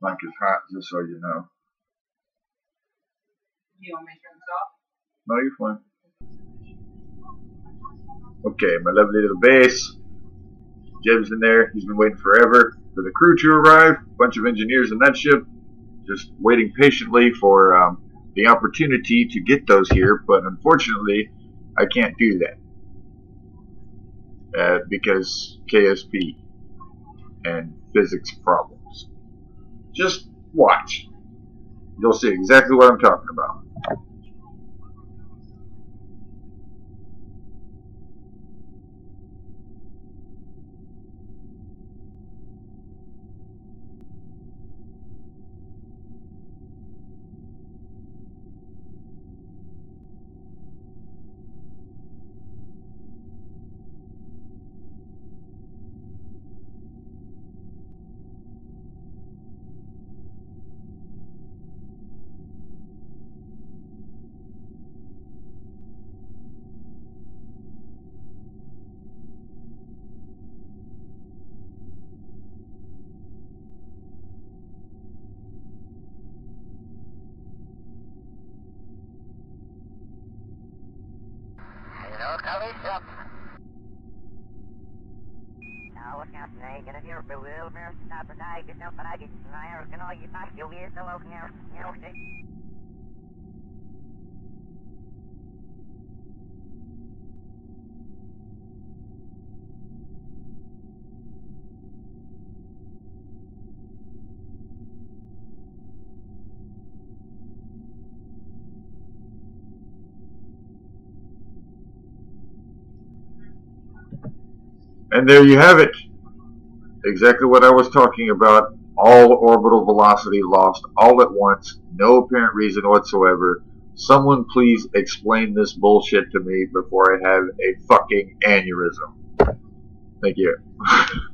like his hat, just so you know. You want me to turn this off? No, you're fine. Okay, my lovely little base. Jeb's in there. He's been waiting forever for the crew to arrive. A bunch of engineers in that ship, just waiting patiently for the opportunity to get those here. But unfortunately, I can't do that because KSP and physics problems. Just watch. You'll see exactly what I'm talking about. And there you have it. Exactly what I was talking about. All orbital velocity lost all at once. No apparent reason whatsoever. Someone please explain this bullshit to me before I have a fucking aneurysm. Thank you.